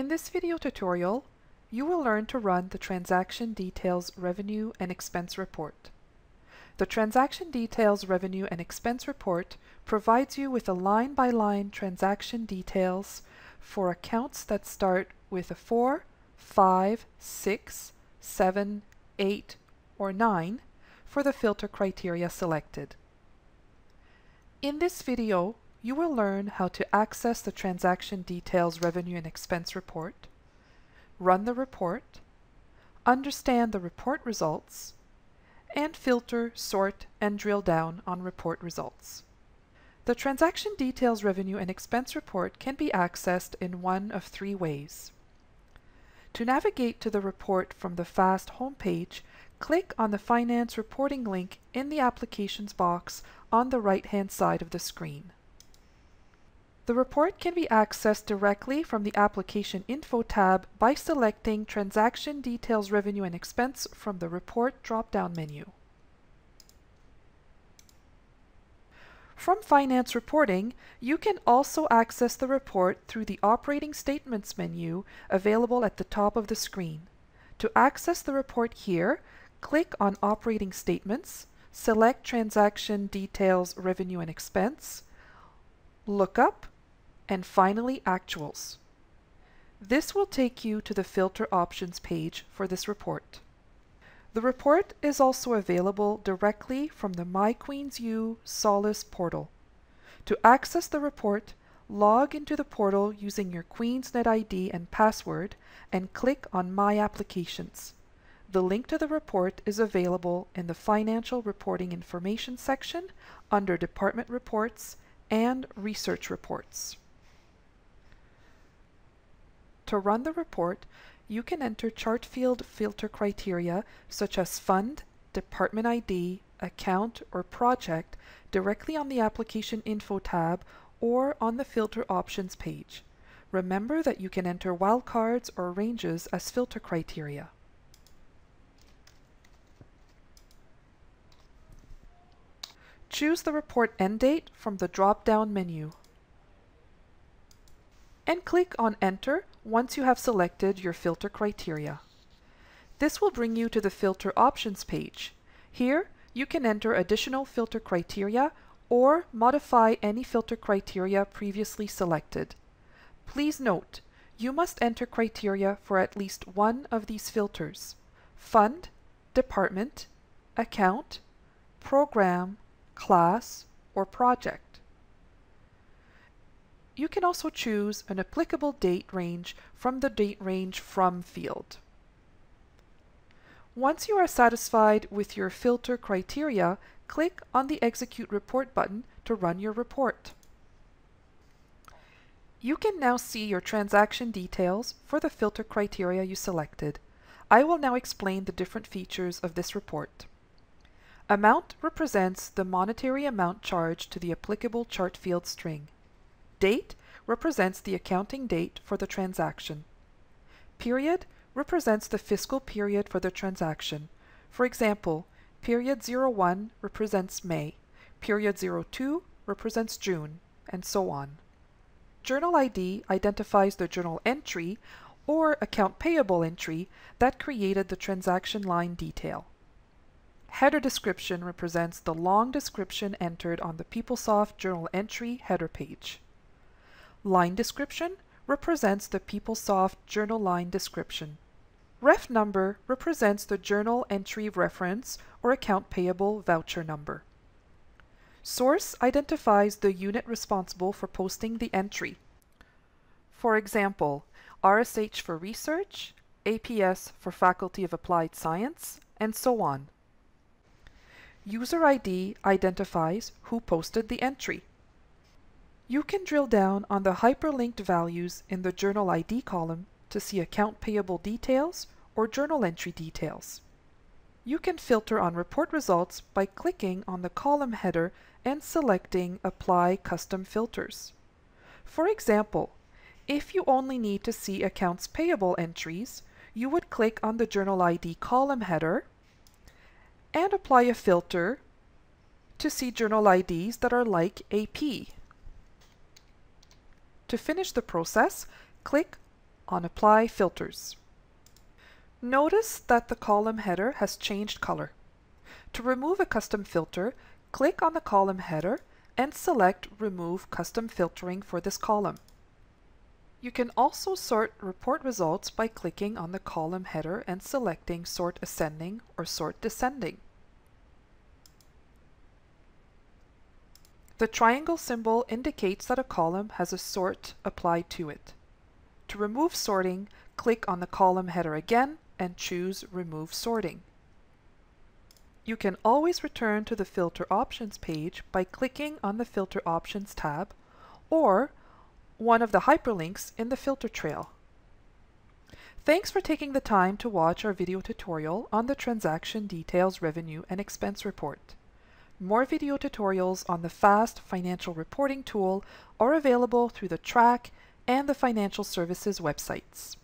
In this video tutorial, you will learn to run the Transaction Details Revenue and Expense Report. The Transaction Details Revenue and Expense Report provides you with a line-by-line transaction details for accounts that start with a 4, 5, 6, 7, 8, or 9 for the filter criteria selected. In this video, you will learn how to access the Transaction Details Revenue and Expense Report, run the report, understand the report results, and filter, sort, and drill down on report results. The Transaction Details Revenue and Expense Report can be accessed in one of three ways. To navigate to the report from the FAST homepage, click on the Finance Reporting link in the Applications box on the right-hand side of the screen. The report can be accessed directly from the Application Info tab by selecting Transaction Details Revenue and Expense from the Report drop-down menu. From Finance Reporting, you can also access the report through the Operating Statements menu available at the top of the screen. To access the report here, click on Operating Statements, select Transaction Details Revenue and Expense, Lookup, and finally Actuals. This will take you to the filter options page for this report. The report is also available directly from the MyQueensU Solace portal. To access the report, log into the portal using your QueensNet ID and password and click on My Applications. The link to the report is available in the Financial Reporting Information section under Department Reports and Research Reports. To run the report, you can enter chart field filter criteria such as Fund, Department ID, Account, or Project directly on the Application Info tab or on the Filter Options page. Remember that you can enter wildcards or ranges as filter criteria. Choose the report end date from the drop-down menu and click on Enter once you have selected your filter criteria. This will bring you to the Filter Options page. Here, you can enter additional filter criteria or modify any filter criteria previously selected. Please note, you must enter criteria for at least one of these filters: Fund, Department, Account, Program, Class, or Project. You can also choose an applicable date range from the Date Range From field. Once you are satisfied with your filter criteria, click on the Execute Report button to run your report. You can now see your transaction details for the filter criteria you selected. I will now explain the different features of this report. Amount represents the monetary amount charged to the applicable chart field string. Date represents the accounting date for the transaction. Period represents the fiscal period for the transaction. For example, period 01 represents May, period 02 represents June, and so on. Journal ID identifies the journal entry or account payable entry that created the transaction line detail. Header description represents the long description entered on the PeopleSoft journal entry header page. Line description represents the PeopleSoft journal line description. Ref number represents the journal entry reference or account payable voucher number. Source identifies the unit responsible for posting the entry. For example, RSH for research, APS for Faculty of Applied Science, and so on. User ID identifies who posted the entry. You can drill down on the hyperlinked values in the Journal ID column to see account payable details or journal entry details. You can filter on report results by clicking on the column header and selecting Apply Custom Filters. For example, if you only need to see accounts payable entries, you would click on the Journal ID column header and apply a filter to see journal IDs that are like AP. To finish the process, click on Apply Filters. Notice that the column header has changed color. To remove a custom filter, click on the column header and select Remove Custom Filtering for this column. You can also sort report results by clicking on the column header and selecting Sort Ascending or Sort Descending. The triangle symbol indicates that a column has a sort applied to it. To remove sorting, click on the column header again and choose Remove Sorting. You can always return to the Filter Options page by clicking on the Filter Options tab or one of the hyperlinks in the filter trail. Thanks for taking the time to watch our video tutorial on the Transaction Details Revenue and Expense Report. More video tutorials on the FAST financial reporting tool are available through the TRAC and the Financial Services websites.